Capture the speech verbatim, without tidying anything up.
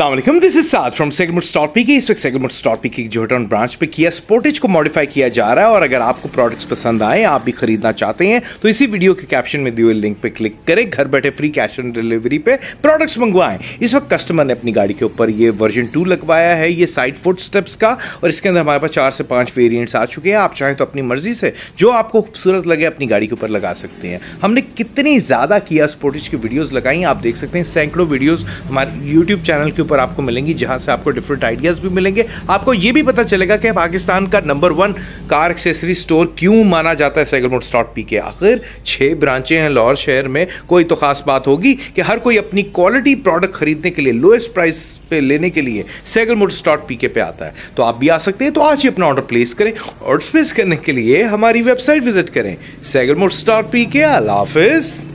अस्सलाम वालेकुम, this is Saad from Sehgal motors dot P K. इस वक्त सेहगल मोटर्स डॉट पी के की जोहटन ब्रांच पे किया स्पोर्टेज को मॉडिफाई किया जा रहा है और अगर आपको प्रोडक्ट्स पसंद आए, आप भी खरीदना चाहते हैं तो इसी वीडियो के कैप्शन में दिए हुए लिंक पे क्लिक करें। घर बैठे फ्री कैश ऑन डिलीवरी पे प्रोडक्ट्स मंगवाएं। इस वक्त कस्टमर ने अपनी गाड़ी के ऊपर ये वर्जन टू लगवाया है, ये साइड फुट स्टेप्स का, और इसके अंदर हमारे पास चार से पाँच वेरियंट्स आ चुके हैं। आप चाहें तो अपनी मर्जी से जो आपको खूबसूरत लगे अपनी गाड़ी के ऊपर लगा सकते हैं। हमने कितनी ज़्यादा किया स्पोर्टेज की वीडियोज़ लगाई, आप देख सकते हैं सैकड़ों वीडियोज़ हमारे यूट्यूब चैनल के ऊपर आपको मिलेंगी, जहां से आपको डिफरेंट आइडियाज भी मिलेंगे। आपको यह भी पता चलेगा कि पाकिस्तान का number one car accessory store क्यों माना जाता है सेहगल मोटर्स डॉट पी के। आखिर छह ब्रांचें हैं लाहौर शहर में, कोई तो खास बात होगी कि हर कोई अपनी क्वालिटी प्रोडक्ट खरीदने के लिए, लोएस्ट प्राइस पे लेने के लिए सेहगल मोटर्स डॉट पी के पे आता है। तो आप भी आ सकते हैं, तो आज ही अपना ऑर्डर प्लेस करें। ऑर्डर प्लेस करने के लिए हमारी वेबसाइट विजिट करें सेहगल मोटर्स डॉट पी के। अल्लाह हाफिज़।